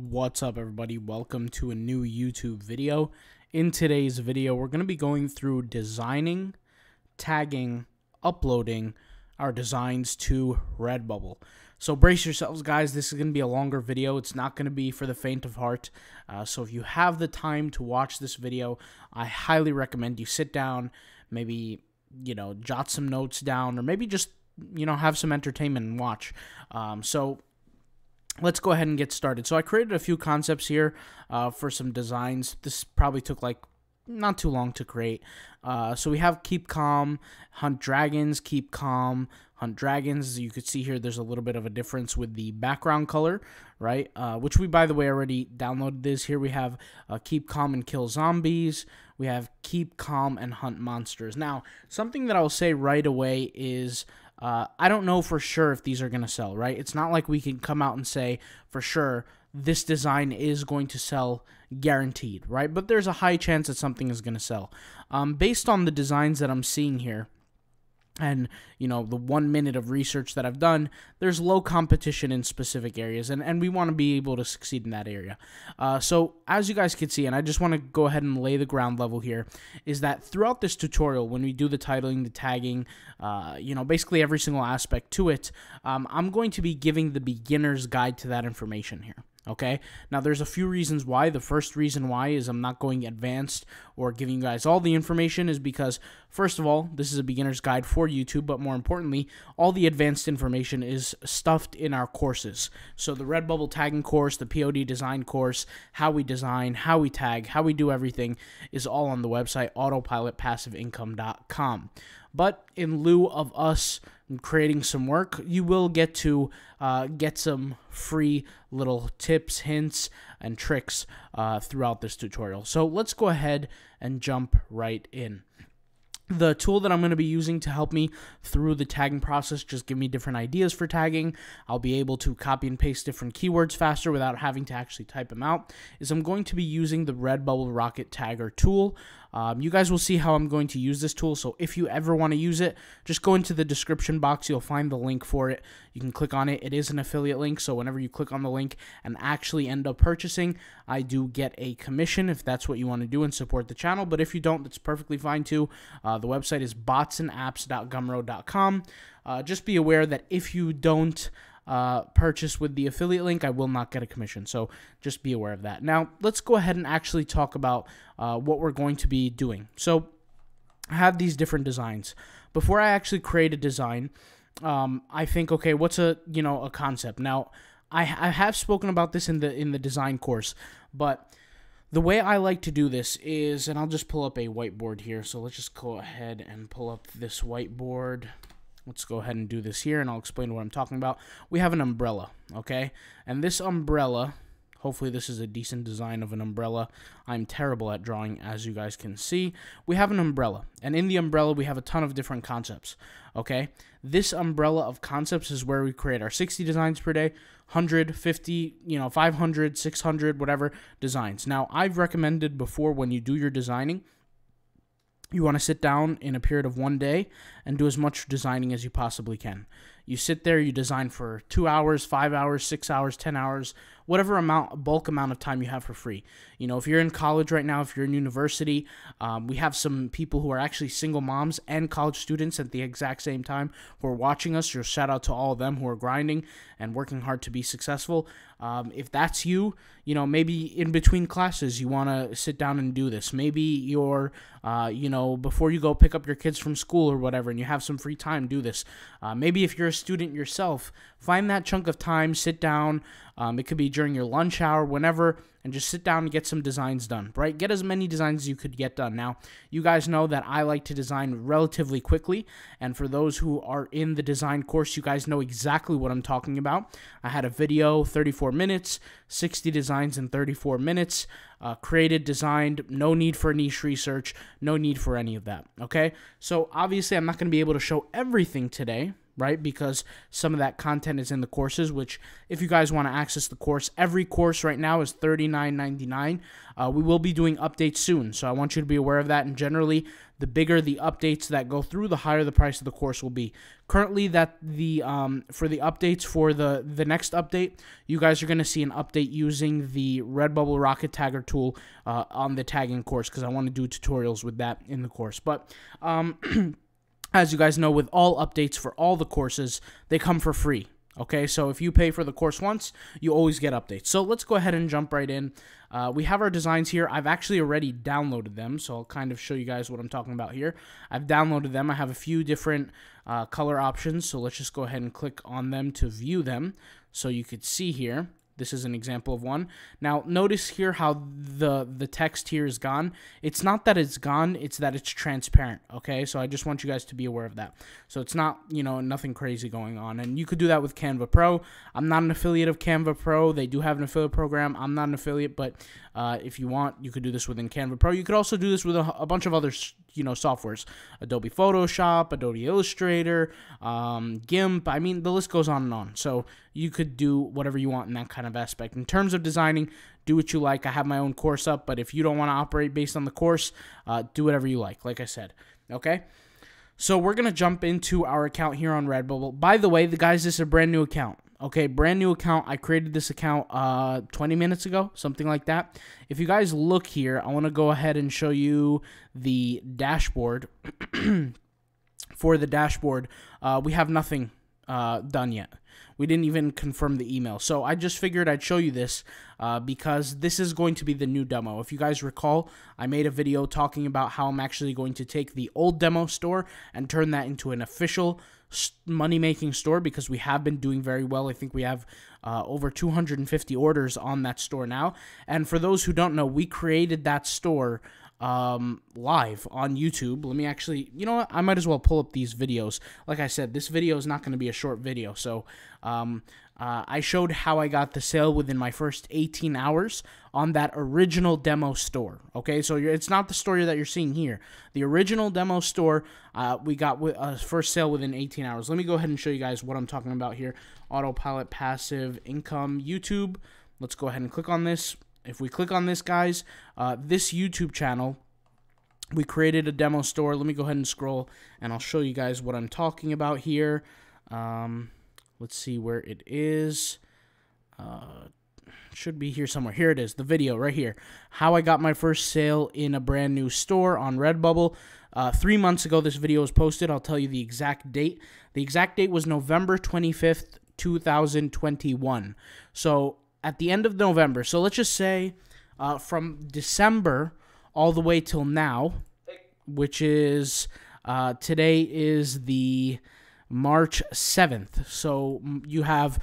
What's up, everybody? Welcome to a new YouTube video. In today's video, we're going to be going through designing, tagging, uploading our designs to Redbubble. So brace yourselves, guys. This is going to be a longer video. It's not going to be for the faint of heart. So if you have the time to watch this video, I highly recommend you sit down, maybe, you know, jot some notes down, or maybe just, you know, have some entertainment and watch. Let's go ahead and get started. So I created a few concepts here for some designs. This probably took like not too long to create. So we have Keep Calm, Hunt Dragons, Keep Calm, Hunt Dragons. As you could see here, there's a little bit of a difference with the background color, right? Which we, by the way, already downloaded this. Here we have Keep Calm and Kill Zombies. We have Keep Calm and Hunt Monsters. Now, something that I'll say right away is I don't know for sure if these are going to sell, right? It's not like we can come out and say, for sure, this design is going to sell guaranteed, right? But there's a high chance that something is going to sell. Based on the designs that I'm seeing here, and, you know, the 1 minute of research that I've done, there's low competition in specific areas, and we want to be able to succeed in that area. So as you guys can see, and I just want to go ahead and lay the ground level here, is that throughout this tutorial, when we do the titling, the tagging, you know, basically every single aspect to it, I'm going to be giving the beginner's guide to that information here. Okay, now there's a few reasons why. The first reason why is I'm not going advanced or giving you guys all the information is because, first of all, this is a beginner's guide for YouTube, but more importantly, all the advanced information is stuffed in our courses. So the Redbubble tagging course, the POD design course, how we design, how we tag, how we do everything is all on the website, autopilotpassiveincome.com. But in lieu of us creating some work, you will get to get some free little tips, hints, and tricks throughout this tutorial. So let's go ahead and jump right in. The tool that I'm going to be using to help me through the tagging process, just give me different ideas for tagging. I'll be able to copy and paste different keywords faster without having to actually type them out, is I'm going to be using the Redbubble Rocket Tagger tool. You guys will see how I'm going to use this tool, so if you ever want to use it, just go into the description box. You'll find the link for it. You can click on it. It is an affiliate link, so whenever you click on the link and actually end up purchasing, I do get a commission if that's what you want to do and support the channel, but if you don't, that's perfectly fine too. The website is botsandapps.gumroad.com. Just be aware that if you don't purchase with the affiliate link, I will not get a commission. So just be aware of that. Now, let's go ahead and actually talk about what we're going to be doing. So I have these different designs. Before I actually create a design, I think, okay, what's a, you know, a concept? Now, I have spoken about this in the design course, but the way I like to do this is, and I'll just pull up a whiteboard here. So let's just go ahead and pull up this whiteboard. Let's go ahead and do this here, and I'll explain what I'm talking about. We have an umbrella, okay? And this umbrella, hopefully this is a decent design of an umbrella. I'm terrible at drawing, as you guys can see. We have an umbrella, and in the umbrella, we have a ton of different concepts, okay? This umbrella of concepts is where we create our 60 designs per day, 100, 50, you know, 500, 600, whatever designs. Now, I've recommended before, when you do your designing, you want to sit down in a period of 1 day and do as much designing as you possibly can. You sit there, you design for 2 hours, 5 hours, 6 hours, 10 hours, whatever amount, bulk amount of time you have for free. You know, if you're in college right now, if you're in university, we have some people who are actually single moms and college students at the exact same time who are watching us. So shout out to all of them who are grinding and working hard to be successful. If that's you, you know, maybe in between classes, you want to sit down and do this. Maybe you're, you know, before you go pick up your kids from school or whatever, and you have some free time, do this. Maybe if you're a student yourself, find that chunk of time, sit down. It could be during your lunch hour, whenever, and just sit down and get some designs done, right? Get as many designs as you could get done. Now, you guys know that I like to design relatively quickly, and for those who are in the design course, you guys know exactly what I'm talking about. I had a video, 34 minutes, 60 designs in 34 minutes, created, designed, no need for niche research, no need for any of that, okay? So, obviously, I'm not going to be able to show everything today, right? Because some of that content is in the courses, which if you guys want to access the course, every course right now is $39.99. We will be doing updates soon, so I want you to be aware of that. And generally, the bigger the updates that go through, the higher the price of the course will be. Currently, that the for the updates for the next update, you guys are going to see an update using the Redbubble Rocket Tagger tool on the tagging course, because I want to do tutorials with that in the course. But as you guys know, with all updates for all the courses, they come for free, okay? So if you pay for the course once, you always get updates. So let's go ahead and jump right in. We have our designs here. I've actually already downloaded them, so I'll kind of show you guys what I'm talking about here. I've downloaded them. I have a few different color options, so let's just go ahead and click on them to view them. So you could see here, this is an example of one. Now, notice here how the text here is gone. It's not that it's gone, it's that it's transparent, okay? So I just want you guys to be aware of that. So it's not, you know, nothing crazy going on. And you could do that with Canva Pro. I'm not an affiliate of Canva Pro. They do have an affiliate program. I'm not an affiliate, but if you want, you could do this within Canva Pro. You could also do this with a bunch of other, you know, softwares. Adobe Photoshop, Adobe Illustrator, GIMP. I mean, the list goes on and on. So you could do whatever you want in that kind of aspect. In terms of designing, do what you like. I have my own course up, but if you don't want to operate based on the course, do whatever you like I said, okay? So we're going to jump into our account here on Redbubble. By the way, the guys, this is a brand new account. Okay, brand new account. I created this account 20 minutes ago, something like that. If you guys look here, I want to go ahead and show you the dashboard. For the dashboard, we have nothing done yet. We didn't even confirm the email. So I just figured I'd show you this because this is going to be the new demo. If you guys recall, I made a video talking about how I'm actually going to take the old demo store and turn that into an official money-making store, because we have been doing very well. I think we have over 250 orders on that store now. And for those who don't know, we created that store live on YouTube. Let me actually, you know what, I might as well pull up these videos. Like I said, this video is not going to be a short video, so I showed how I got the sale within my first 18 hours on that original demo store, okay? So it's not the story that you're seeing here. The original demo store, we got first sale within 18 hours. Let me go ahead and show you guys what I'm talking about here. Autopilot Passive Income YouTube. Let's go ahead and click on this. If we click on this, guys, this YouTube channel, we created a demo store. Let me go ahead and scroll, and I'll show you guys what I'm talking about here. Let's see where it is. Should be here somewhere. Here it is, the video right here. How I got my first sale in a brand new store on Redbubble. 3 months ago, this video was posted. I'll tell you the exact date. The exact date was November 25th, 2021. So at the end of November, so let's just say from December all the way till now, which is today is the March 7th. So you have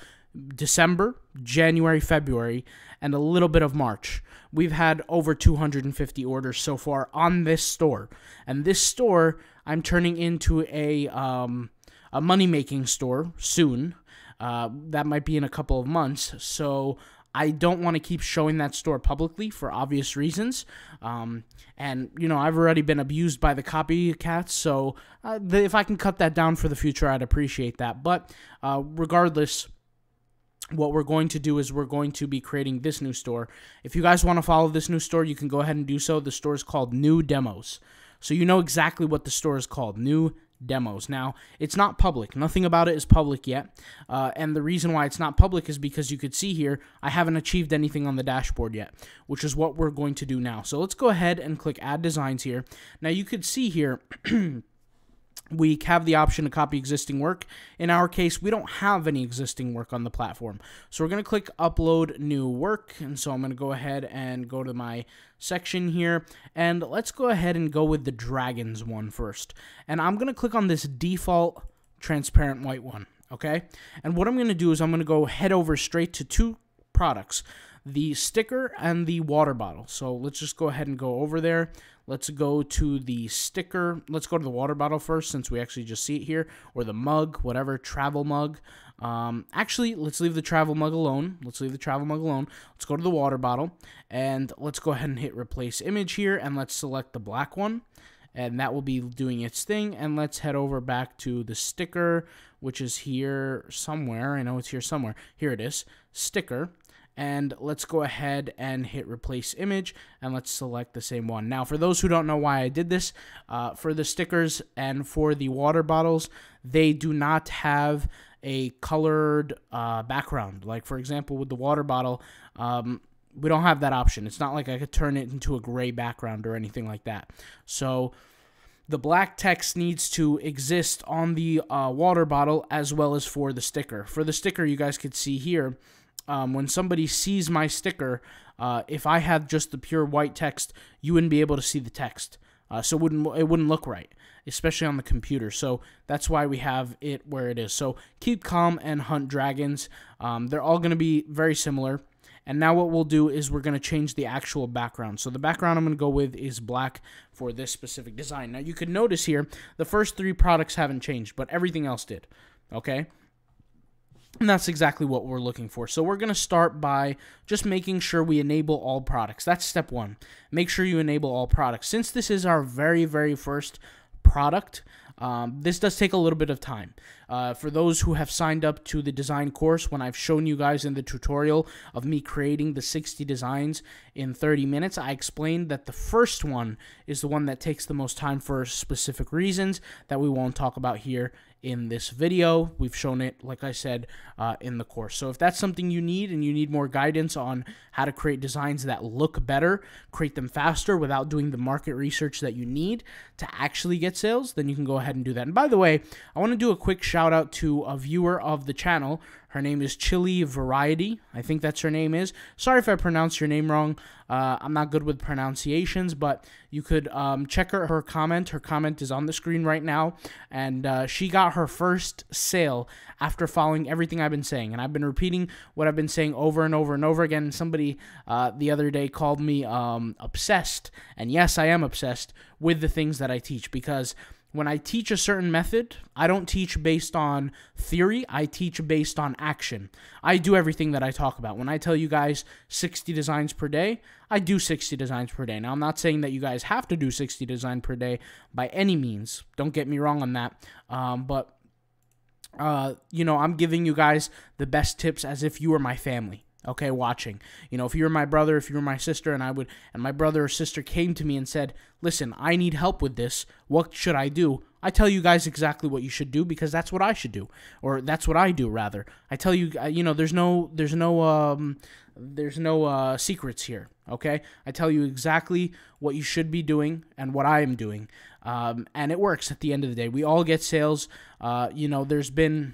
December, January, February, and a little bit of March. We've had over 250 orders so far on this store. And this store I'm turning into a money-making store soon. That might be in a couple of months, so I don't want to keep showing that store publicly for obvious reasons. And, you know, I've already been abused by the copycats, so if I can cut that down for the future, I'd appreciate that. But regardless, what we're going to do is we're going to be creating this new store. If you guys want to follow this new store, you can go ahead and do so. The store is called New Demos, so you know exactly what the store is called, New Demos. Now, it's not public. Nothing about it is public yet, and the reason why it's not public is because you could see here I haven't achieved anything on the dashboard yet, which is what we're going to do now. So let's go ahead and click Add Designs here. Now, you could see here we have the option to copy existing work. In our case, we don't have any existing work on the platform, so we're going to click Upload New Work, and so I'm going to go ahead and go to my section here, and let's go ahead and go with the dragons one first, and I'm going to click on this default transparent white one, okay? And what I'm going to do is I'm going to go head over straight to two products, the sticker and the water bottle. So let's just go ahead and go over there. Let's go to the sticker. Let's go to the water bottle first, since we actually just see it here, or the mug, whatever, travel mug. Actually, let's leave the travel mug alone. Let's leave the travel mug alone. Let's go to the water bottle, and let's go ahead and hit replace image here, and let's select the black one, and that will be doing its thing. And let's head over back to the sticker. which is here somewhere. I know it's here somewhere. Here it is, sticker. And let's go ahead and hit replace image, and let's select the same one. Now, for those who don't know why I did this, for the stickers and for the water bottles, they do not have a colored background. Like, for example, with the water bottle, we don't have that option. It's not like I could turn it into a gray background or anything like that. So the black text needs to exist on the water bottle as well as for the sticker. For the sticker, you guys could see here, when somebody sees my sticker, if I had just the pure white text, you wouldn't be able to see the text. So it wouldn't look right, especially on the computer. So that's why we have it where it is. So keep calm and hunt dragons. They're all going to be very similar. And now what we'll do is we're going to change the actual background. So the background I'm going to go with is black for this specific design. Now you can notice here, the first three products haven't changed, but everything else did. Okay? And that's exactly what we're looking for. So we're going to start by just making sure we enable all products. That's step one. Make sure you enable all products. Since this is our very, very first product, this does take a little bit of time. For those who have signed up to the design course, when I've shown you guys in the tutorial of me creating the 60 designs in 30 minutes, I explained that the first one is the one that takes the most time for specific reasons that we won't talk about here in this video. We've shown it, like I said, in the course. So if that's something you need and you need more guidance on how to create designs that look better, create them faster without doing the market research that you need to actually get sales, then you can go ahead and do that. And by the way, I want to do a quick shout out to a viewer of the channel. Her name is Chili Variety. I think that's her name is. Sorry if I pronounce your name wrong. I'm not good with pronunciations, but you could check her comment. Her comment is on the screen right now. And she got her first sale after following everything I've been saying. And I've been repeating what I've been saying over and over and over again. Somebody the other day called me obsessed. And yes, I am obsessed with the things that I teach, because when I teach a certain method, I don't teach based on theory, I teach based on action. I do everything that I talk about. When I tell you guys 60 designs per day, I do 60 designs per day. Now, I'm not saying that you guys have to do 60 designs per day by any means. Don't get me wrong on that. You know, I'm giving you guys the best tips as if you were my family. Okay, watching. You know, if you were my brother, if you were my sister, and my brother or sister came to me and said, listen, I need help with this, what should I do? I tell you guys exactly what you should do, because that's what I should do, or that's what I do, rather. I tell you, you know, there's no secrets here, okay? I tell you exactly what you should be doing and what I am doing, and it works at the end of the day. We all get sales. You know, there's been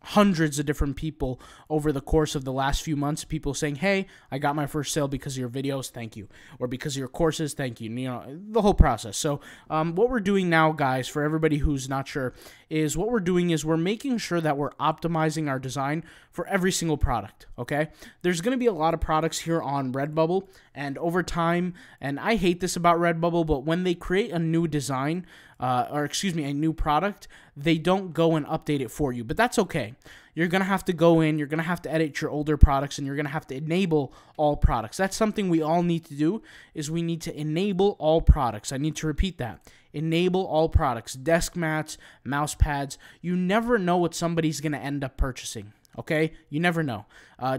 hundreds of different people over the course of the last few months, people saying, hey, I got my first sale because of your videos, thank you, or because of your courses, thank you, you know, the whole process. So what we're doing now, guys, for everybody who's not sure, is what we're doing is we're making sure that we're optimizing our design for every single product, okay? There's going to be a lot of products here on Redbubble, and over time, and I hate this about Redbubble, but when they create a new design, a new product, they don't go and update it for you, but that's okay. You're going to have to go in, you're going to have to edit your older products, and you're going to have to enable all products. That's something we all need to do, is we need to enable all products. I need to repeat that. Enable all products, desk mats, mouse pads. You never know what somebody's going to end up purchasing. Okay, you never know.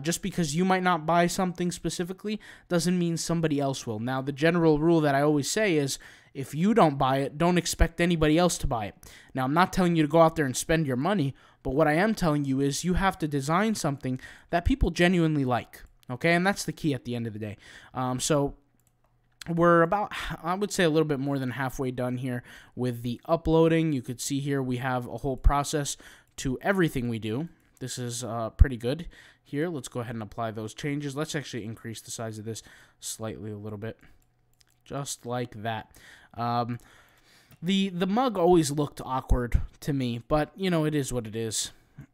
Just because you might not buy something specifically doesn't mean somebody else will. Now, the general rule that I always say is, if you don't buy it, don't expect anybody else to buy it. Now, I'm not telling you to go out there and spend your money, but what I am telling you is you have to design something that people genuinely like. Okay, and that's the key at the end of the day. So we're about, I would say, a little bit more than halfway done here with the uploading. You could see here we have a whole process to everything we do. This is pretty good here. Let's go ahead and apply those changes. Let's actually increase the size of this slightly a little bit, just like that. The mug always looked awkward to me, but, you know, it is what it is.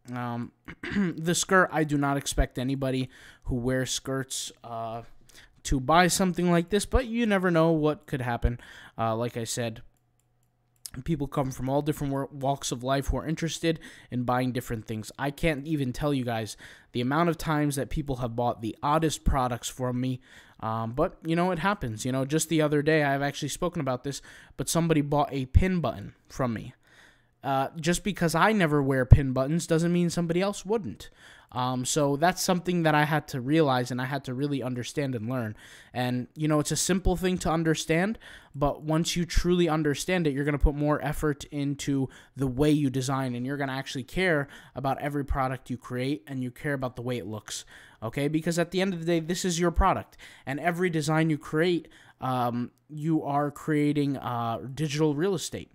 The skirt, I do not expect anybody who wears skirts to buy something like this, but you never know what could happen, like I said. People come from all different walks of life who are interested in buying different things. I can't even tell you guys the amount of times that people have bought the oddest products from me. But, you know, it happens. You know, just the other day, I've actually spoken about this, but somebody bought a pin button from me. Just because I never wear pin buttons doesn't mean somebody else wouldn't. So that's something that I had to realize and I had to really understand and learn. And, you know, it's a simple thing to understand, but once you truly understand it, you're going to put more effort into the way you design, and you're going to actually care about every product you create, and you care about the way it looks, okay? Because at the end of the day, this is your product, and every design you create, you are creating digital real estate.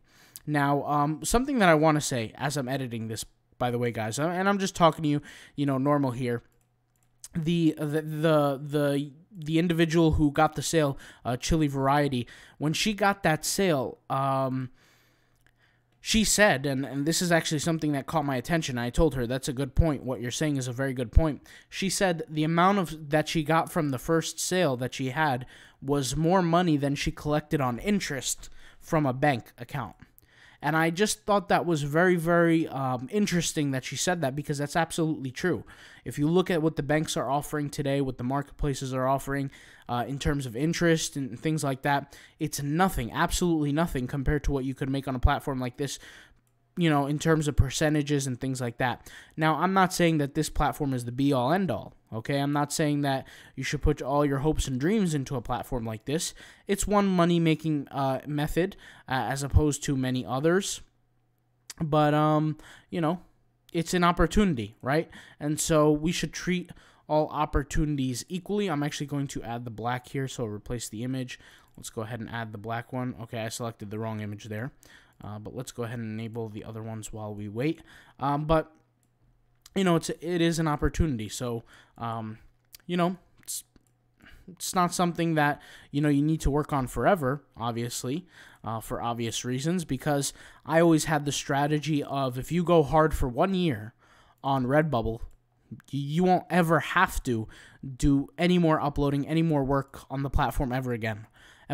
Now, something that I want to say as I'm editing this, by the way, guys, and I'm just talking to you, you know, normal here. The individual who got the sale, Chili Variety, when she got that sale, she said, and this is actually something that caught my attention. I told her, that's a good point. What you're saying is a very good point. She said the amount of that she got from the first sale that she had was more money than she collected on interest from a bank account. And I just thought that was very, very interesting that she said that, because that's absolutely true. If you look at what the banks are offering today, what the marketplaces are offering in terms of interest and things like that, it's nothing, absolutely nothing compared to what you could make on a platform like this, you know, in terms of percentages and things like that. Now, I'm not saying that this platform is the be-all, end-all, okay? I'm not saying that you should put all your hopes and dreams into a platform like this. It's one money-making method as opposed to many others. But, you know, it's an opportunity, right? And so we should treat all opportunities equally. I'm actually going to add the black here, so I'll replace the image. Let's go ahead and add the black one. Okay, I selected the wrong image there. But let's go ahead and enable the other ones while we wait. But, you know, it is an opportunity. So, you know, it's not something that, you know, you need to work on forever, obviously, for obvious reasons, because I always had the strategy of, if you go hard for 1 year on Redbubble, you won't ever have to do any more uploading, any more work on the platform ever again.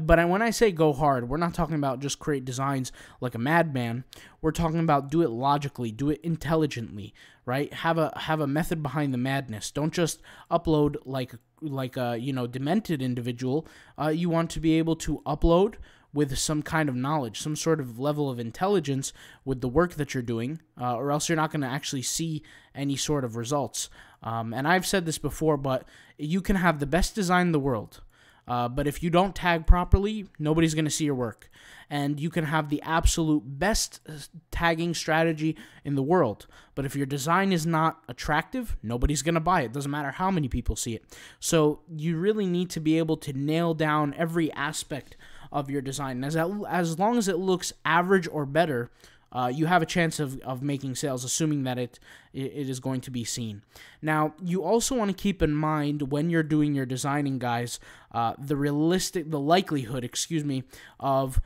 But when I say go hard, we're not talking about just create designs like a madman. We're talking about do it logically, do it intelligently, right? Have a method behind the madness. Don't just upload like a, you know, demented individual. You want to be able to upload with some kind of knowledge, some sort of level of intelligence with the work that you're doing, or else you're not going to actually see any sort of results. And I've said this before, but you can have the best design in the world. But if you don't tag properly, nobody's going to see your work. And you can have the absolute best tagging strategy in the world, but if your design is not attractive, nobody's going to buy it. Doesn't matter how many people see it. So you really need to be able to nail down every aspect of your design. As long as it looks average or better, you have a chance of making sales, assuming that it is going to be seen. Now, you also want to keep in mind when you're doing your designing, guys, the likelihood, excuse me, of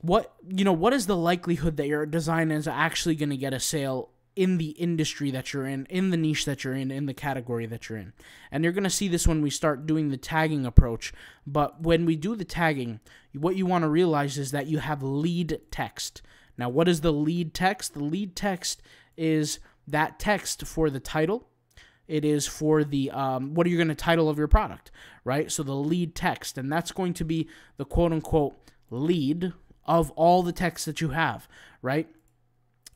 what is the likelihood that your design is actually going to get a sale in the industry that you're in the niche that you're in the category that you're in. And you're going to see this when we start doing the tagging approach. But when we do the tagging, what you want to realize is that you have lead text. Now, what is the lead text? The lead text is that text for the title. It is for the, what are you going to title of your product, right? So the lead text, and that's going to be the quote-unquote lead of all the text that you have, right?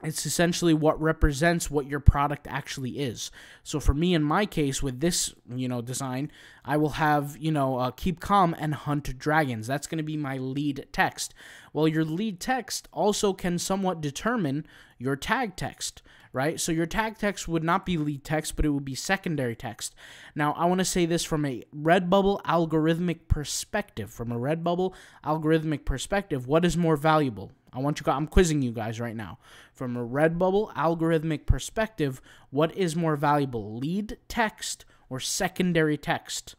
It's essentially what represents what your product actually is. So for me, in my case, with this, you know, design, I will have, you know, keep calm and hunt dragons. That's going to be my lead text. Well, your lead text also can somewhat determine your tag text, right? So your tag text would not be lead text, but it would be secondary text. Now, I want to say this from a Redbubble algorithmic perspective. From a Redbubble algorithmic perspective, what is more valuable? I'm quizzing you guys right now. From a Redbubble algorithmic perspective, what is more valuable, lead text or secondary text?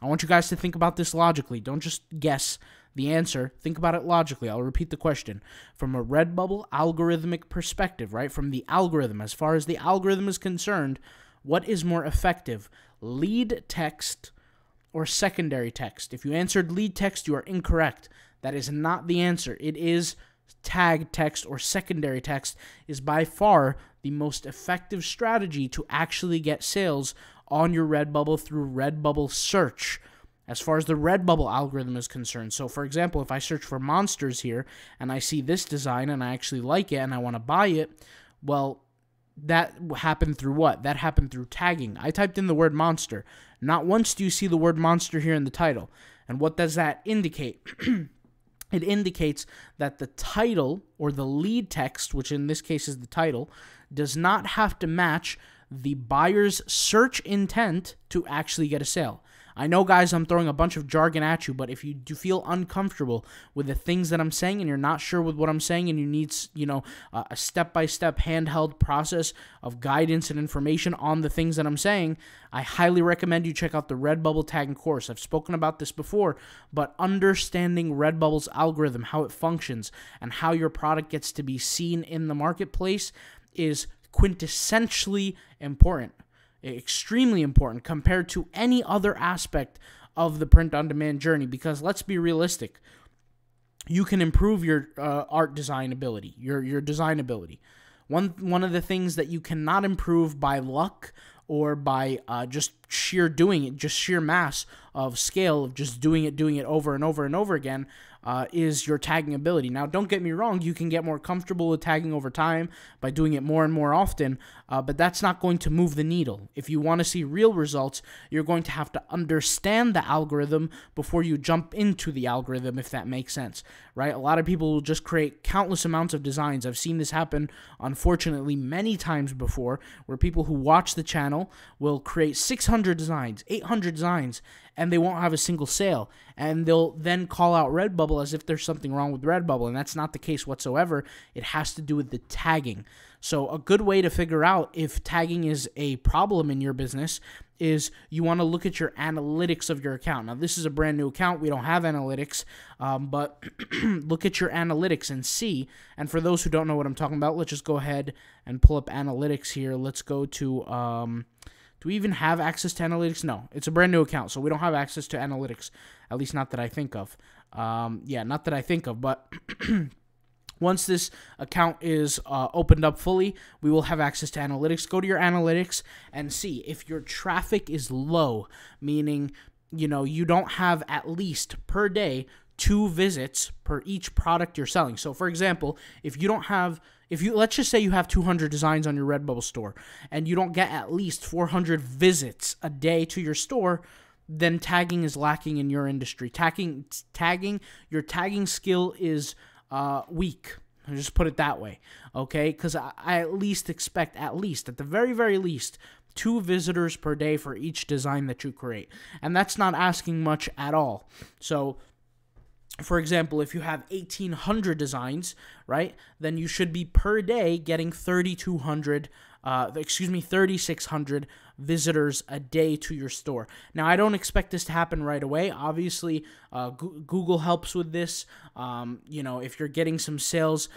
I want you guys to think about this logically. Don't just guess the answer. Think about it logically. I'll repeat the question. From a Redbubble algorithmic perspective, right, from the algorithm, as far as the algorithm is concerned, what is more effective, lead text or secondary text? If you answered lead text, you are incorrect. That is not the answer. It is tag text or secondary text is by far the most effective strategy to actually get sales on your Redbubble through Redbubble search. as far as the Redbubble algorithm is concerned. So, for example, if I search for monsters here, and I see this design, and I actually like it, and I want to buy it, well, that happened through what? That happened through tagging. I typed in the word monster. Not once do you see the word monster here in the title. And what does that indicate? It indicates that the title, or the lead text, which in this case is the title, does not have to match the buyer's search intent to actually get a sale. I know, guys, I'm throwing a bunch of jargon at you, but if you do feel uncomfortable with the things that I'm saying and you're not sure with what I'm saying and you need, you know, a step-by-step handheld process of guidance and information on the things that I'm saying, I highly recommend you check out the Redbubble tagging course. I've spoken about this before, but understanding Redbubble's algorithm, how it functions, and how your product gets to be seen in the marketplace is quintessentially important. Extremely important compared to any other aspect of the print-on-demand journey, because let's be realistic, you can improve your art design ability, your design ability. One of the things that you cannot improve by luck or by just sheer doing it, just sheer mass of scale of just doing it over and over and over again, is your tagging ability. Now, don't get me wrong, you can get more comfortable with tagging over time by doing it more and more often, but that's not going to move the needle. If you want to see real results, you're going to have to understand the algorithm before you jump into the algorithm, if that makes sense, right? A lot of people will just create countless amounts of designs. I've seen this happen, unfortunately, many times before, where people who watch the channel will create 600 designs, 800 designs, and they won't have a single sale, and they'll then call out Redbubble as if there's something wrong with Redbubble, and that's not the case whatsoever. It has to do with the tagging. So a good way to figure out if tagging is a problem in your business is you want to look at your analytics of your account. Now, this is a brand new account. We don't have analytics, but look at your analytics and see. And for those who don't know what I'm talking about, let's just go ahead and pull up analytics here. Let's go to... Do we even have access to analytics? No, it's a brand new account, so we don't have access to analytics, at least not that I think of. Yeah, not that I think of, but once this account is opened up fully, we will have access to analytics. Go to your analytics and see if your traffic is low, meaning, you know, you don't have at least per day 2 visits per each product you're selling. So, for example, if you don't have... let's just say you have 200 designs on your Redbubble store and you don't get at least 400 visits a day to your store, then tagging is lacking in your industry. Your tagging skill is weak. I'll just put it that way, okay? Because I at least expect, at the very, very least, 2 visitors per day for each design that you create. And that's not asking much at all. So... for example, if you have 1,800 designs, right, then you should be per day getting 3,600 visitors a day to your store. Now, I don't expect this to happen right away. Obviously, Google helps with this. You know, if you're getting some sales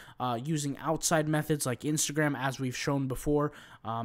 using outside methods like Instagram, as we've shown before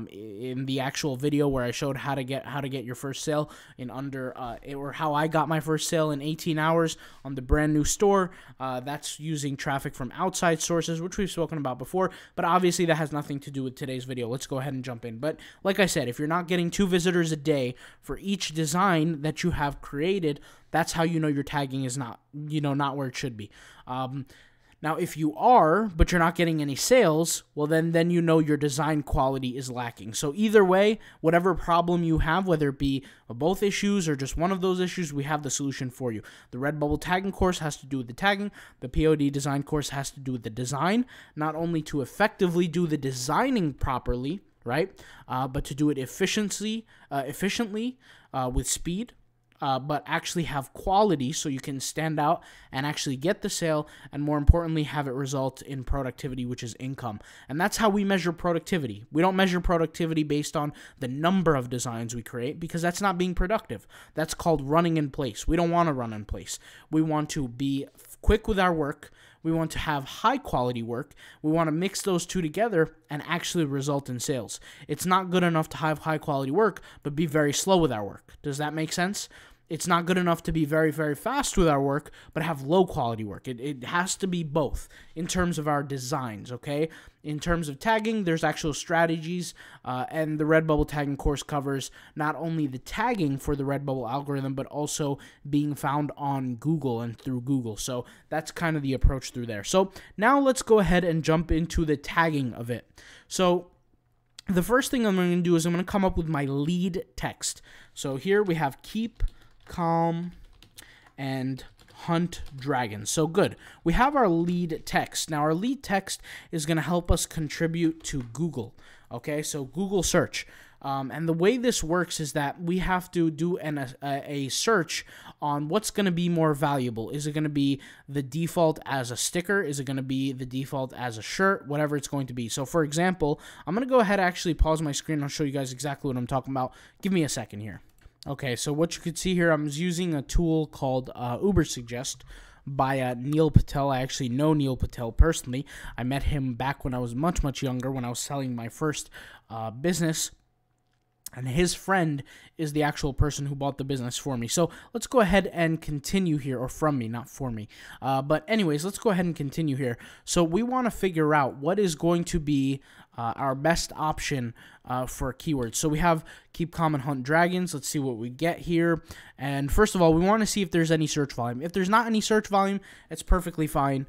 in the actual video where I showed how to get your first sale in under or how I got my first sale in 18 hours on the brand new store. That's using traffic from outside sources, which we've spoken about before. But obviously, that has nothing to do with today's video. Let's go ahead and jump in. But like I said, if you're not getting 2 visitors a day for each design that you have created, that's how you know your tagging is not, you know, not where it should be. Now, if you are, but you're not getting any sales, well, then you know your design quality is lacking. So either way, whatever problem you have, whether it be both issues or just one of those issues, we have the solution for you. The Redbubble tagging course has to do with the tagging. The POD design course has to do with the design, not only to effectively do the designing properly, right, but to do it efficiently with speed, but actually have quality so you can stand out and actually get the sale, and more importantly, have it result in productivity, which is income. And that's how we measure productivity. We don't measure productivity based on the number of designs we create, because that's not being productive. That's called running in place. We don't want to run in place. We want to be quick with our work. We want to have high-quality work. We want to mix those two together and actually result in sales. It's not good enough to have high-quality work, but be very slow with our work. Does that make sense? It's not good enough to be very, very fast with our work, but have low-quality work. It has to be both in terms of our designs, okay? In terms of tagging, there's actual strategies, and the Redbubble tagging course covers not only the tagging for the Redbubble algorithm, but also being found on Google and through Google. So that's kind of the approach through there. So now let's go ahead and jump into the tagging of it. So the first thing I'm going to do is I'm going to come up with my lead text. So here we have keep calm and hunt dragons. So good. We have our lead text. Now our lead text is going to help us contribute to Google. Okay, so Google search. And the way this works is that we have to do a search on what's going to be more valuable. Is it going to be the default as a sticker? Is it going to be the default as a shirt? Whatever it's going to be. So, for example, I'm going to go ahead and actually pause my screen. I'll show you guys exactly what I'm talking about. Give me a second here. Okay, so what you could see here, I'm using a tool called Ubersuggest by Neil Patel. I actually know Neil Patel personally. I met him back when I was much, much younger, when I was selling my first business. And his friend is the actual person who bought the business for me. So let's go ahead and continue here, or from me, not for me. But anyways, let's go ahead and continue here. So we want to figure out what is going to be our best option for keywords. So we have keep calm and hunt dragons. Let's see what we get here. And first of all, we want to see if there's any search volume. If there's not any search volume, it's perfectly fine.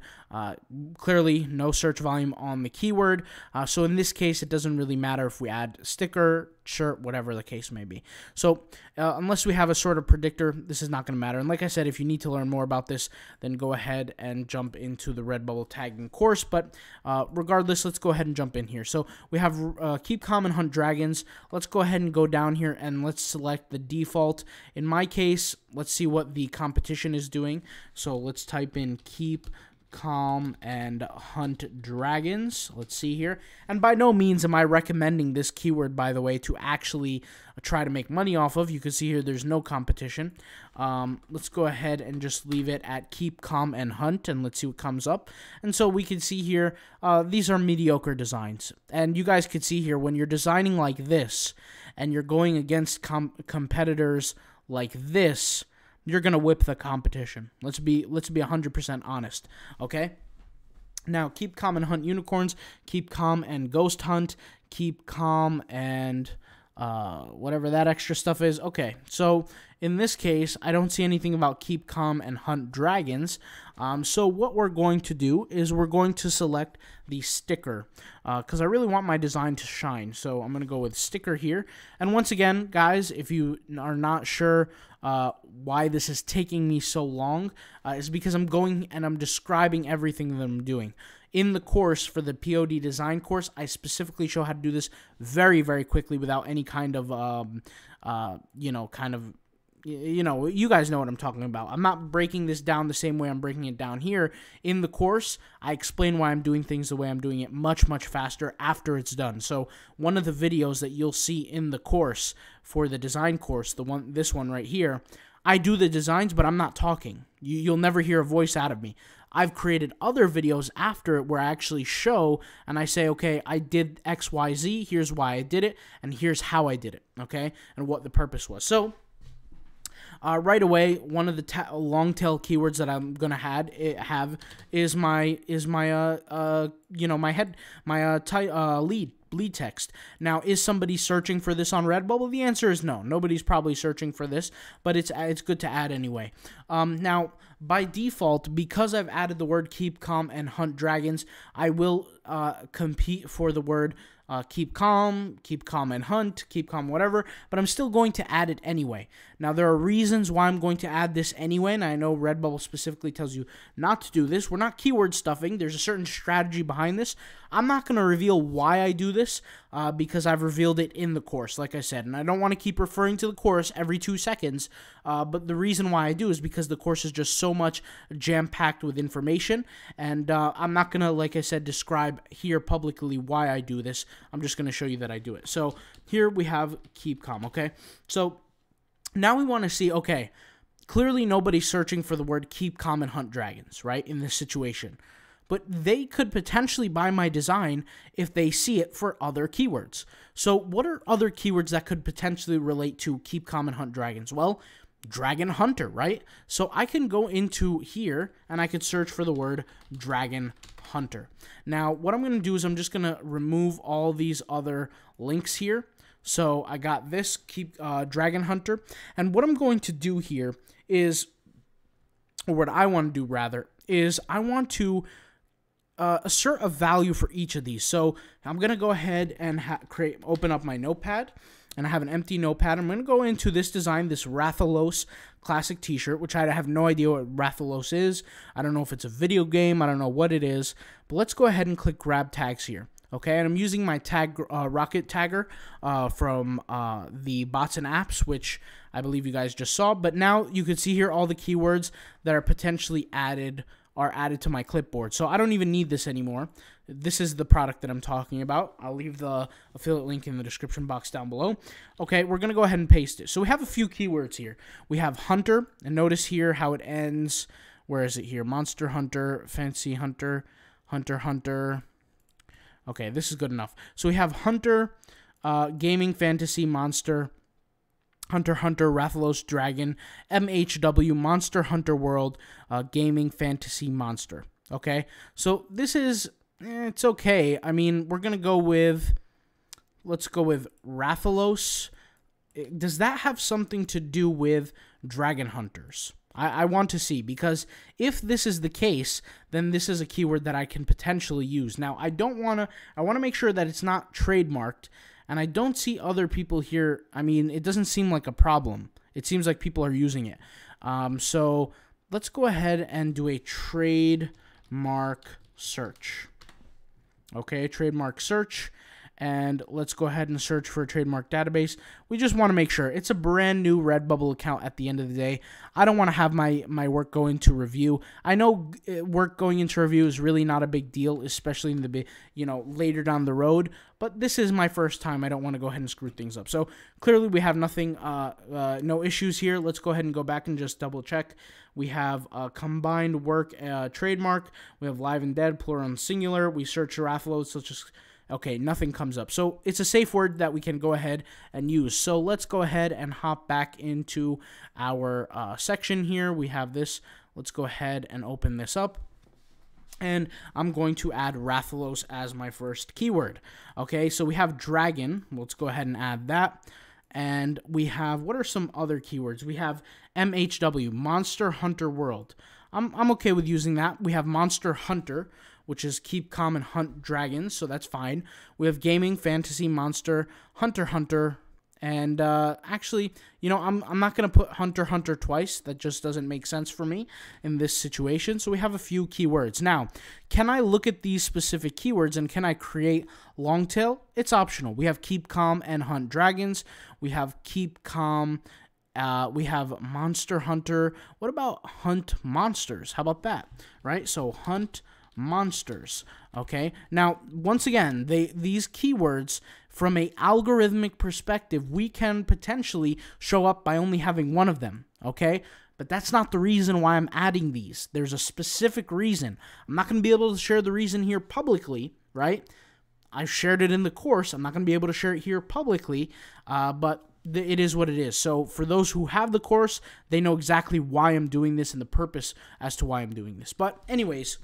Clearly, no search volume on the keyword. So in this case, it doesn't really matter if we add sticker, shirt, whatever the case may be. So unless we have a sort of predictor, this is not going to matter. And like I said, if you need to learn more about this, then go ahead and jump into the Redbubble tagging course. But regardless, let's go ahead and jump in here. So we have keep calm and hunt dragons. Let's go ahead and go down here and let's select the default. In my case, let's see what the competition is doing. So let's type in keep calm and hunt dragons. Let's see here. And by no means am I recommending this keyword, by the way, to actually try to make money off of. You can see here there's no competition. Let's go ahead and just leave it at keep calm and hunt, and let's see what comes up. And so we can see here these are mediocre designs, and you guys could see here when you're designing like this and you're going against competitors like this, you're gonna whip the competition. Let's be 100% honest, okay? Now keep calm and hunt unicorns, keep calm and ghost hunt, keep calm and whatever that extra stuff is. Okay, so in this case, I don't see anything about keep calm and hunt dragons. So what we're going to do is we're going to select the sticker because I really want my design to shine. So I'm going to go with sticker here. And once again, guys, if you are not sure why this is taking me so long, it's because I'm going and I'm describing everything that I'm doing. In the course, for the POD design course, I specifically show how to do this very, very quickly without any kind of, you guys know what I'm talking about. I'm not breaking this down the same way I'm breaking it down here. In the course, I explain why I'm doing things the way I'm doing it much, much faster after it's done. So one of the videos that you'll see in the course for the design course, this one right here, I do the designs, but I'm not talking. You'll never hear a voice out of me. I've created other videos after it where I actually show and I say, okay, I did X, Y, Z, here's why I did it, and here's how I did it, okay, and what the purpose was. So right away, one of the long tail keywords that I'm gonna have is my lead text. Now, is somebody searching for this on Redbubble? The answer is no. Nobody's probably searching for this, but it's good to add anyway. Now, by default, because I've added the word keep calm and hunt dragons, I will compete for the word keep calm and hunt, keep calm, whatever, but I'm still going to add it anyway. Now, there are reasons why I'm going to add this anyway, and I know Redbubble specifically tells you not to do this. We're not keyword stuffing. There's a certain strategy behind this. I'm not going to reveal why I do this because I've revealed it in the course, like I said, and I don't want to keep referring to the course every 2 seconds, but the reason why I do is because the course is just so much jam-packed with information, and I'm not going to, like I said, describe here publicly why I do this. I'm just going to show you that I do it. So here we have keep calm, okay? So now we want to see, okay, clearly nobody's searching for the word keep calm and hunt dragons, right, in this situation. But they could potentially buy my design if they see it for other keywords. So what are other keywords that could potentially relate to keep calm and hunt dragons? Well, dragon hunter, right? So I can go into here and I could search for the word dragon hunter. Now, what I'm going to do is I'm just going to remove all these other links here. So I got this, keep dragon hunter. And what I'm going to do here is, or what I want to do rather, is I want to assert a value for each of these. So I'm going to go ahead and open up my notepad. And I have an empty notepad. I'm going to go into this design, this Rathalos classic t-shirt, which I have no idea what Rathalos is. I don't know if it's a video game. I don't know what it is. But let's go ahead and click grab tags here. Okay, and I'm using my tag Rocket Tagger from the bots and apps, which I believe you guys just saw. But now you can see here all the keywords that are potentially added to my clipboard. So I don't even need this anymore. This is the product that I'm talking about. I'll leave the affiliate link in the description box down below. Okay, we're going to go ahead and paste it. So we have a few keywords here. We have hunter, and notice here how it ends. Where is it here? Monster hunter, fancy hunter, hunter hunter. Okay, this is good enough. So we have hunter, gaming, fantasy, monster, hunter hunter, Rathalos, dragon, MHW, Monster Hunter World, gaming, fantasy, monster. Okay, so this is, it's okay. I mean, we're going to go with, let's go with Rathalos. Does that have something to do with dragon hunters? I want to see, because if this is the case, then this is a keyword that I can potentially use. Now, I want to make sure that it's not trademarked, and I don't see other people here. I mean, it doesn't seem like a problem. It seems like people are using it. So let's go ahead and do a trademark search. Okay, trademark search. And let's go ahead and search for a trademark database. We just want to make sure. It's a brand new Redbubble account at the end of the day. I don't want to have my work go into review. I know work going into review is really not a big deal, especially in the, you know, later down the road. But this is my first time. I don't want to go ahead and screw things up. So clearly we have nothing, no issues here. Let's go ahead and go back and just double check. We have combined work trademark. We have live and dead, plural and singular. We search Rathalos, so just... Okay, nothing comes up. So it's a safe word that we can go ahead and use. So let's go ahead and hop back into our section here. We have this. Let's go ahead and open this up. And I'm going to add Rathalos as my first keyword. Okay, so we have dragon. Let's go ahead and add that. And we have, what are some other keywords? We have MHW, Monster Hunter World. I'm okay with using that. We have Monster Hunter, which is keep calm and hunt dragons, so that's fine. We have gaming, fantasy, monster, hunter, hunter, and actually, you know, I'm not going to put hunter, hunter twice. That just doesn't make sense for me in this situation, so we have a few keywords. Now, can I look at these specific keywords and can I create long tail? It's optional. We have keep calm and hunt dragons. We have keep calm. We have monster hunter. What about hunt monsters? How about that, right? So hunt monsters. Okay, now once again, these keywords, from a algorithmic perspective, we can potentially show up by only having one of them. Okay, but that's not the reason why I'm adding these. There's a specific reason. I'm not going to be able to share the reason here publicly, right? I shared it in the course. I'm not going to be able to share it here publicly, but it is what it is. So for those who have the course, they know exactly why I'm doing this and the purpose as to why I'm doing this. But anyways,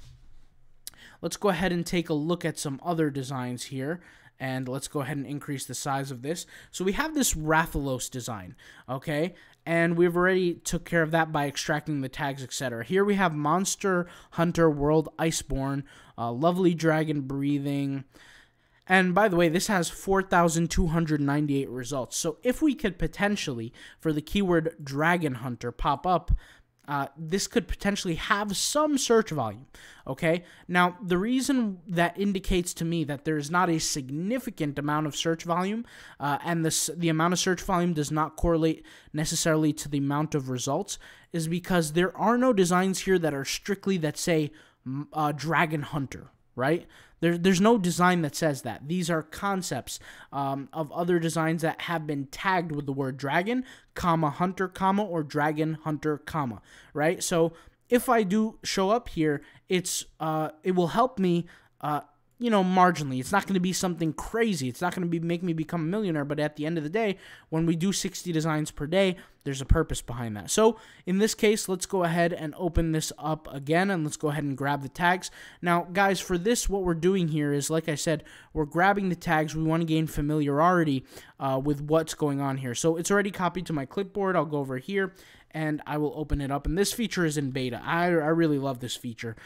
let's go ahead and take a look at some other designs here, and let's go ahead and increase the size of this. So we have this Rathalos design, okay, and we've already took care of that by extracting the tags, etc. Here we have Monster Hunter World Iceborne, lovely dragon breathing, and by the way, this has 4,298 results. So if we could potentially, for the keyword dragon hunter, pop up, this could potentially have some search volume, okay? Now, the reason that indicates to me that there is not a significant amount of search volume, and the amount of search volume does not correlate necessarily to the amount of results, is because there are no designs here that are strictly that say dragon hunter, right? There's no design that says that. These are concepts of other designs that have been tagged with the word dragon, comma, hunter, comma, or dragon, hunter, comma, right? So if I do show up here, it will help me you know, marginally. It's not going to be something crazy. It's not going to be make me become a millionaire, but at the end of the day, when we do 60 designs per day, there's a purpose behind that. So in this case, let's go ahead and open this up again, and let's go ahead and grab the tags. Now, guys, for this, what we're doing here is, like I said, we're grabbing the tags. We want to gain familiarity with what's going on here. So it's already copied to my clipboard. I'll go over here, and I will open it up. And this feature is in beta. I really love this feature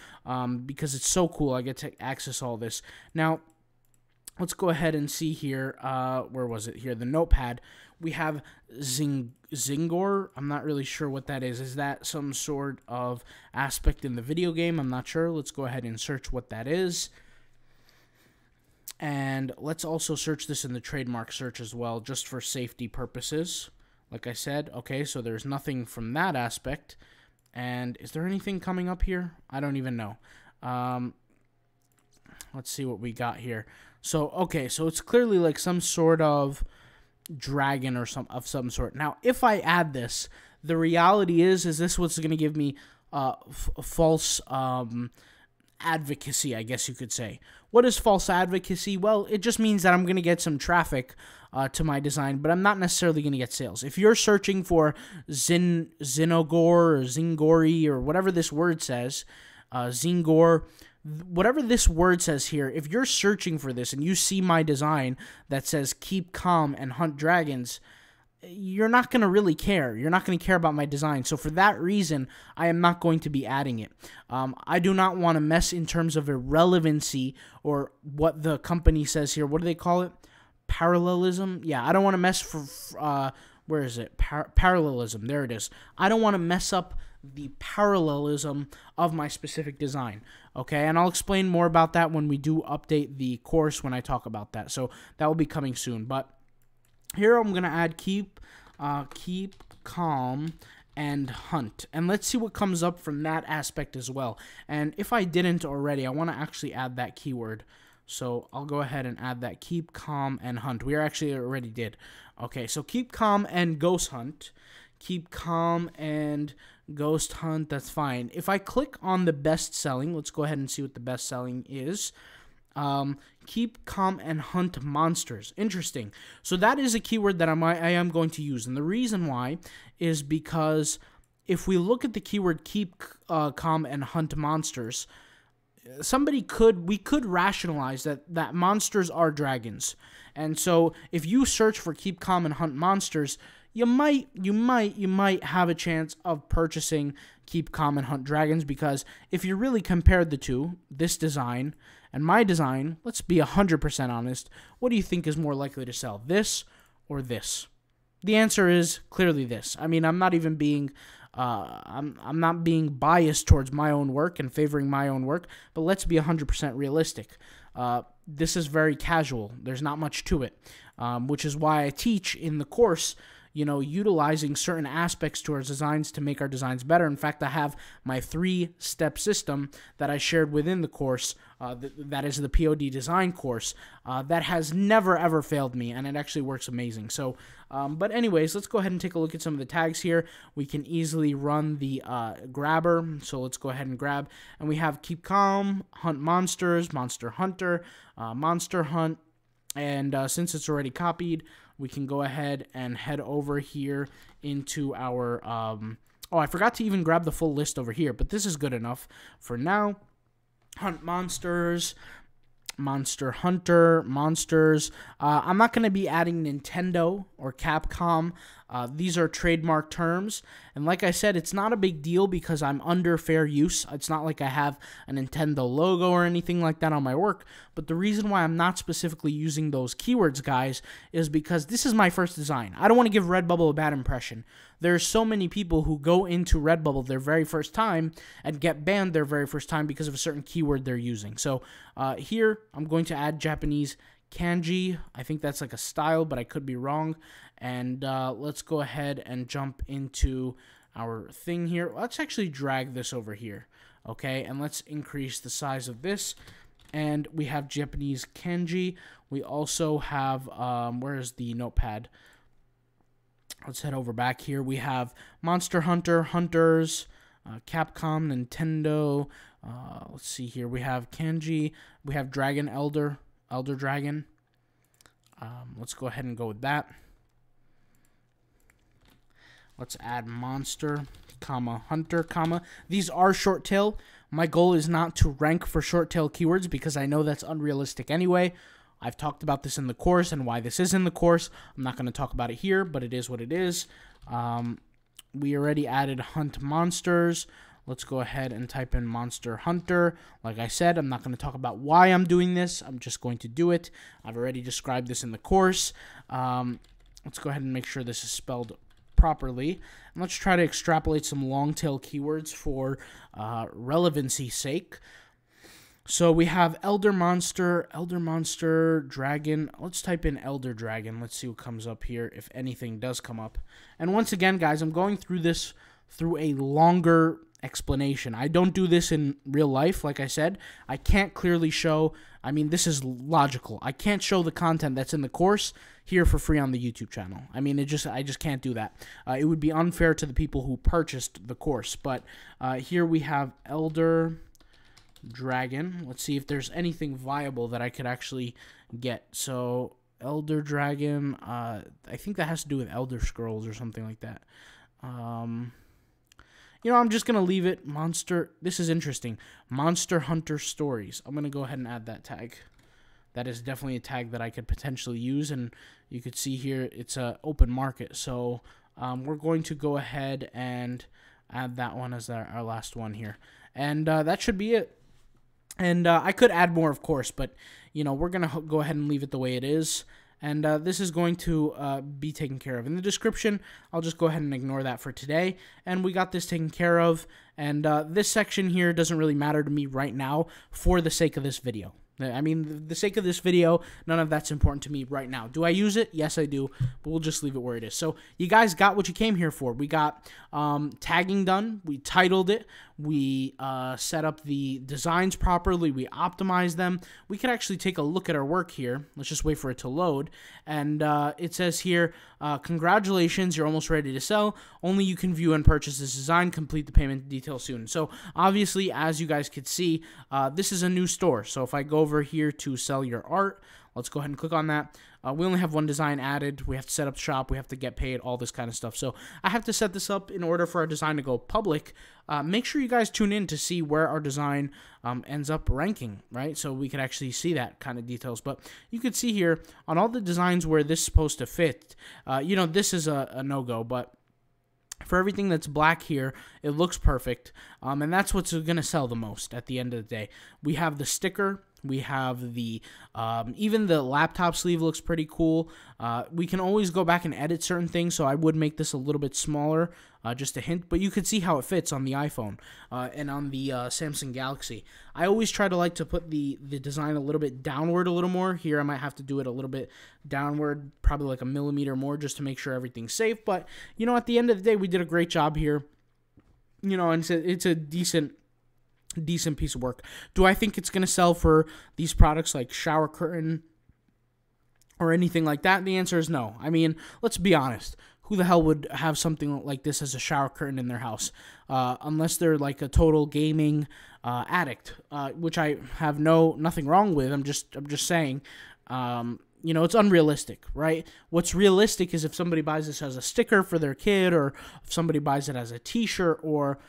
because it's so cool. I get to access all this. Now, let's go ahead and see here, where was it? Here, the notepad. We have Zingor. I'm not really sure what that is. Is that some sort of aspect in the video game? I'm not sure. Let's go ahead and search what that is. And let's also search this in the trademark search as well, just for safety purposes. Like I said, okay, so there's nothing from that aspect. And is there anything coming up here? I don't even know. Let's see what we got here. So, okay, so it's clearly like some sort of dragon or some sort. Now, if I add this, the reality is this what's going to give me false advocacy, I guess you could say. What is false advocacy? Well, it just means that I'm going to get some traffic to my design, but I'm not necessarily going to get sales. If you're searching for Zinogor or Zingori or whatever this word says, Zingor, whatever this word says here, if you're searching for this and you see my design that says keep calm and hunt dragons, you're not going to really care. You're not going to care about my design. So for that reason, I am not going to be adding it. I do not want to mess in terms of irrelevancy or what the company says here. What do they call it? Parallelism? Yeah, I don't want to mess for, where is it? Parallelism. There it is. I don't want to mess up the parallelism of my specific design, okay? And I'll explain more about that when we do update the course when I talk about that. So that will be coming soon. But here I'm going to add keep calm and hunt. And let's see what comes up from that aspect as well. And if I didn't already, I want to actually add that keyword. So I'll go ahead and add that keep calm and hunt. We actually already did. Okay, so keep calm and ghost hunt. Keep calm and ghost hunt, that's fine. If I click on the best selling, let's go ahead and see what the best selling is. Keep calm and hunt monsters. Interesting. So that is a keyword that I am going to use. And the reason why is because if we look at the keyword keep calm and hunt monsters, we could rationalize that monsters are dragons. And so if you search for keep calm and hunt monsters, you might have a chance of purchasing keep calm and hunt dragons, because if you really compared the two, this design and my design, let's be 100% honest, what do you think is more likely to sell, this or this? The answer is clearly this. I mean, I'm not even being I'm not being biased towards my own work and favoring my own work, but let's be 100% realistic. This is very casual. There's not much to it, which is why I teach in the course, you know, utilizing certain aspects to our designs to make our designs better. In fact, I have my 3-step system that I shared within the course, that is the POD design course, that has never, ever failed me, and it actually works amazing. So, but anyways, let's go ahead and take a look at some of the tags here. We can easily run the grabber, so let's go ahead and grab, and we have keep calm, hunt monsters, monster hunter, monster hunt, and since it's already copied, we can go ahead and head over here into our, oh, I forgot to even grab the full list over here, but this is good enough for now. Hunt monsters, monster hunter, monsters. I'm not going to be adding Nintendo or Capcom. These are trademark terms, and like I said, it's not a big deal because I'm under fair use. It's not like I have a Nintendo logo or anything like that on my work, but the reason why I'm not specifically using those keywords, guys, is because this is my first design. I don't want to give Redbubble a bad impression. There are so many people who go into Redbubble their very first time and get banned their very first time because of a certain keyword they're using. So here, I'm going to add Japanese kanji. I think that's like a style, but I could be wrong. And let's go ahead and jump into our thing here. Let's actually drag this over here, okay? And let's increase the size of this. And we have Japanese kanji. We also have, where is the notepad? Let's head over back here. We have Monster Hunter, Hunters, Capcom, Nintendo. Let's see here. We have Kanji. We have Dragon Elder Dragon. Let's go ahead and go with that. Let's add monster, hunter, These are short tail. My goal is not to rank for short tail keywords because I know that's unrealistic anyway. I've talked about this in the course and why this is in the course. I'm not going to talk about it here, but it is what it is. We already added hunt monsters. Let's go ahead and type in Monster Hunter. Like I said, I'm not going to talk about why I'm doing this. I'm just going to do it. I've already described this in the course. Let's go ahead and make sure this is spelled properly. And let's try to extrapolate some long tail keywords for relevancy's sake. So we have Elder Monster, Dragon. Let's type in Elder Dragon. Let's see what comes up here, if anything does come up. And once again, guys, I'm going through this through a longer explanation. I don't do this in real life. Like I said, I can't clearly show, I mean, this is logical. I can't show the content that's in the course here for free on the YouTube channel. I mean, I just can't do that. It would be unfair to the people who purchased the course, but here we have Elder Dragon. Let's see if there's anything viable that I could actually get. So Elder Dragon, I think that has to do with Elder Scrolls or something like that. You know, I'm just going to leave it Monster. This is interesting. Monster Hunter Stories. I'm going to go ahead and add that tag. That is definitely a tag that I could potentially use. And you could see here it's an open market. So we're going to go ahead and add that one as our last one here. And that should be it. And I could add more, of course. But, you know, we're going to go ahead and leave it the way it is. And this is going to be taken care of. In the description, I'll just go ahead and ignore that for today. And we got this taken care of. And this section here doesn't really matter to me right now for the sake of this video. I mean, the sake of this video, none of that's important to me right now. Do I use it? Yes, I do, but we'll just leave it where it is. So you guys got what you came here for. We got tagging done. We titled it. We set up the designs properly. We optimized them. We could actually take a look at our work here. Let's just wait for it to load. And it says here, congratulations, you're almost ready to sell. Only you can view and purchase this design. Complete the payment detail soon. So obviously, as you guys could see, this is a new store. So if I go over here to sell your art, let's go ahead and click on that. We only have one design added. We have to set up shop. We have to get paid, all this kind of stuff. So I have to set this up in order for our design to go public. Make sure you guys tune in to see where our design ends up ranking, right? So we can actually see that kind of details. But you could see here on all the designs where this is supposed to fit, you know, this is a no-go, but for everything that's black here, it looks perfect. And that's what's going to sell the most at the end of the day. We have the sticker. We have the, even the laptop sleeve looks pretty cool. We can always go back and edit certain things, so I would make this a little bit smaller, just a hint. But you could see how it fits on the iPhone and on the Samsung Galaxy. I always try to like to put the design a little bit downward a little more. Here I might have to do it a little bit downward, probably like a millimeter more just to make sure everything's safe. But, you know, at the end of the day, we did a great job here. You know, and it's a decent piece of work. Do I think it's going to sell for these products like shower curtain or anything like that? The answer is no. I mean, let's be honest. Who the hell would have something like this as a shower curtain in their house? Unless they're like a total gaming addict, which I have nothing wrong with. I'm just saying, you know, it's unrealistic, right? What's realistic is if somebody buys this as a sticker for their kid, or if somebody buys it as a t-shirt, or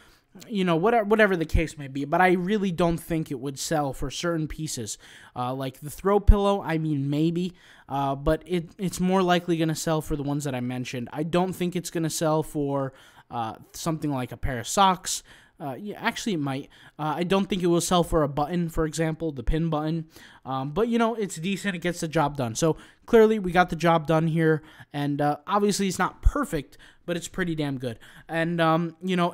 you know, whatever the case may be. But I really don't think it would sell for certain pieces. Like the throw pillow, I mean, maybe. But it's more likely going to sell for the ones that I mentioned. I don't think it's going to sell for something like a pair of socks. Yeah, actually, it might. I don't think it will sell for a button, for example, the pin button. But, you know, it's decent. It gets the job done. So, clearly, we got the job done here. And, obviously, it's not perfect, but it's pretty damn good. And, you know,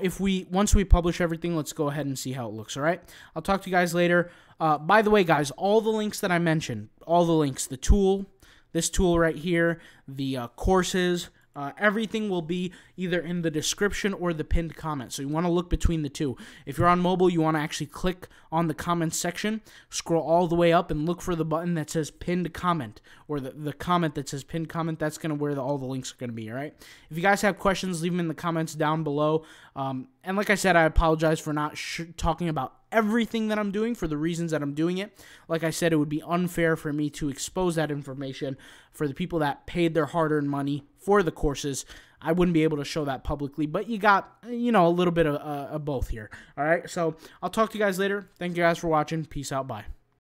once we publish everything, let's go ahead and see how it looks, all right? I'll talk to you guys later. By the way, guys, all the links that I mentioned, all the links, the tool, this tool right here, the courses, Everything will be either in the description or the pinned comment, so you want to look between the two. If you're on mobile, you want to actually click on the comments section, scroll all the way up, and look for the button that says pinned comment, or the comment that says pinned comment. That's going to where all the links are going to be, all right? If you guys have questions, leave them in the comments down below. And like I said, I apologize for not talking about everything that I'm doing for the reasons that I'm doing it. Like I said, it would be unfair for me to expose that information for the people that paid their hard-earned money for the courses. I wouldn't be able to show that publicly, but you got, you know, a little bit of both here. All right, so I'll talk to you guys later. Thank you guys for watching. Peace out. Bye.